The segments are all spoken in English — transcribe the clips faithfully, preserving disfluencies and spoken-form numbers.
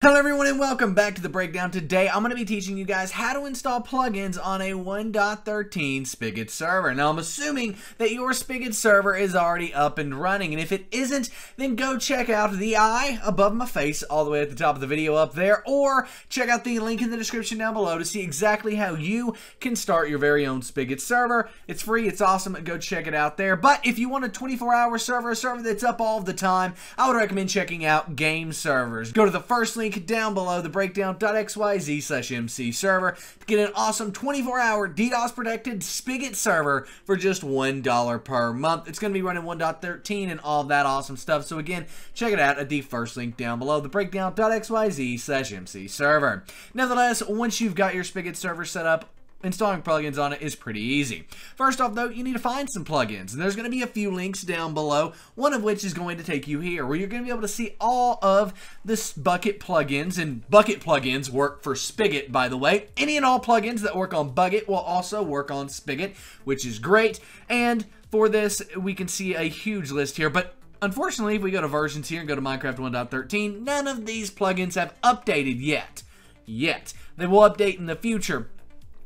Hello everyone and welcome back to The Breakdown. Today I'm going to be teaching you guys how to install plugins on a one point thirteen Spigot server. Now I'm assuming that your Spigot server is already up and running, and if it isn't, then go check out the eye above my face all the way at the top of the video up there, or check out the link in the description down below to see exactly how you can start your very own Spigot server. It's free, it's awesome, go check it out there. But if you want a twenty-four hour server, a server that's up all the time, I would recommend checking out game servers. Go to the first link down below, the breakdown.xyz slash mc server, to get an awesome twenty-four hour DDoS protected Spigot server for just one dollar per month. It's going to be running one point thirteen and all that awesome stuff. So again, check it out at the first link down below, the breakdown.xyz slash mc server. Nevertheless, once you've got your Spigot server set up, installing plugins on it is pretty easy. First off though, you need to find some plugins, and there's going to be a few links down below, one of which is going to take you here where you're going to be able to see all of this Bukkit plugins. And Bukkit plugins work for Spigot, by the way. Any and all plugins that work on Bukkit will also work on Spigot, which is great. And for this, we can see a huge list here, but unfortunately, if we go to versions here and go to Minecraft one point thirteen, none of these plugins have updated yet yet they will update in the future.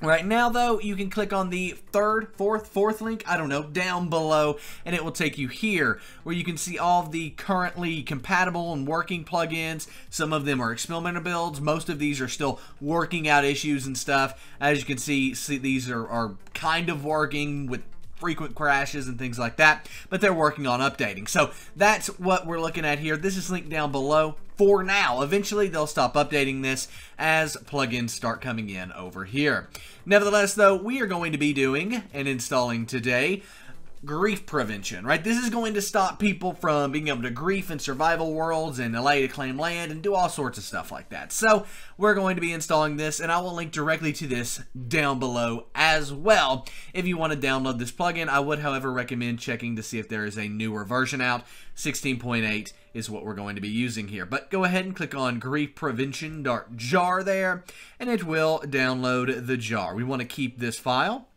Right now though, you can click on the third, fourth, fourth link, I don't know, down below, and it will take you here where you can see all of the currently compatible and working plugins. Some of them are experimental builds. Most of these are still working out issues and stuff. As you can see, see these are, are kind of working with frequent crashes and things like that, but they're working on updating. So that's what we're looking at here. This is linked down below for now. Eventually they'll stop updating this as plugins start coming in over here. Nevertheless though, we are going to be doing and installing today Grief Prevention, right? This is going to stop people from being able to grief in survival worlds and allow you to claim land and do all sorts of stuff like that. So we're going to be installing this, and I will link directly to this down below as well if you want to download this plugin. I would, however, recommend checking to see if there is a newer version out. sixteen point eight is what we're going to be using here. But go ahead and click on Grief Prevention .jar there, and it will download the jar. We want to keep this file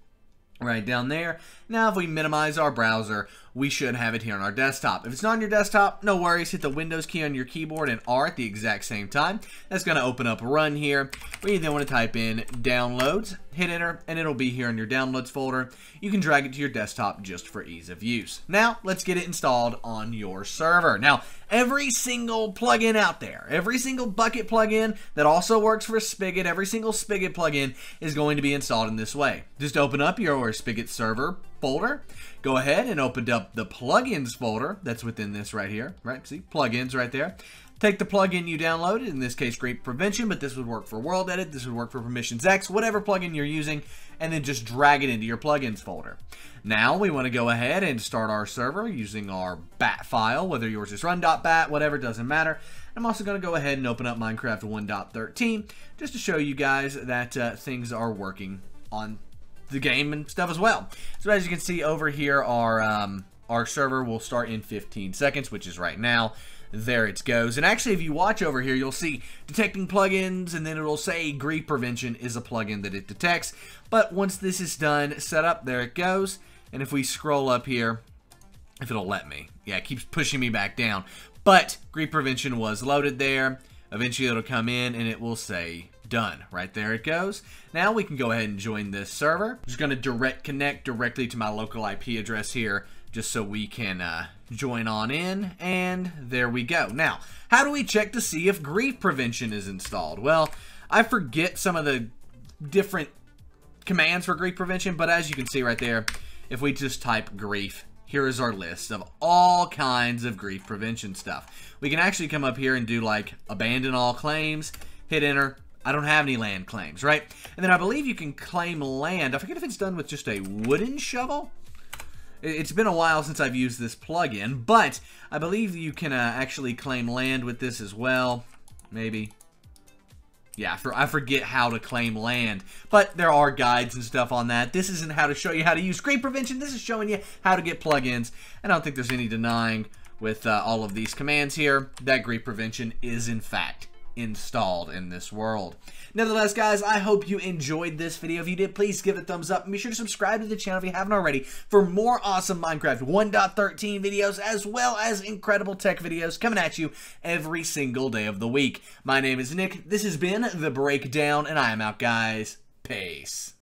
right down there. Now if we minimize our browser, we should have it here on our desktop. If it's not on your desktop, no worries, hit the Windows key on your keyboard and R at the exact same time. That's going to open up Run here. We then want to type in downloads, hit enter, and it'll be here in your downloads folder. You can drag it to your desktop just for ease of use. Now let's get it installed on your server. Now every single plugin out there, every single Bukkit plugin that also works for Spigot, every single Spigot plugin is going to be installed in this way. Just open up your Spigot server folder, go ahead and open up the plugins folder that's within this right here, right? See, plugins right there. Take the plugin you downloaded, in this case Grief Prevention, but this would work for World Edit, this would work for Permissions X, whatever plugin you're using, and then just drag it into your plugins folder. Now we want to go ahead and start our server using our bat file, whether yours is run.bat, whatever, doesn't matter. I'm also going to go ahead and open up Minecraft one point thirteen just to show you guys that uh, things are working on the game and stuff as well. So as you can see over here, our um, our server will start in fifteen seconds, which is right now. There it goes. And actually, if you watch over here, you'll see detecting plugins, and then it'll say Grief Prevention is a plugin that it detects. But once this is done, set up, there it goes. And if we scroll up here, if it'll let me, yeah, it keeps pushing me back down. But Grief Prevention was loaded there. Eventually, it'll come in and it will say done. Right there it goes. Now we can go ahead and join this server. I'm just going to direct connect directly to my local I P address here, just so we can uh, join on in, and there we go. Now, how do we check to see if Grief Prevention is installed? Well, I forget some of the different commands for Grief Prevention, but as you can see right there, if we just type grief, here is our list of all kinds of Grief Prevention stuff. We can actually come up here and do like abandon all claims, hit enter. I don't have any land claims, right? And then I believe you can claim land. I forget if it's done with just a wooden shovel. It's been a while since I've used this plugin, but I believe you can uh, actually claim land with this as well. Maybe. Yeah, for, I forget how to claim land, but there are guides and stuff on that. This isn't how to show you how to use Grief Prevention. This is showing you how to get plugins, and I don't think there's any denying with uh, all of these commands here that Grief Prevention is, in fact, installed in this world. Nevertheless, guys, I hope you enjoyed this video. If you did, please give it a thumbs up and be sure to subscribe to the channel if you haven't already for more awesome Minecraft one point thirteen videos as well as incredible tech videos coming at you every single day of the week. My name is Nick. This has been The Breakdown, and I am out, guys. Peace.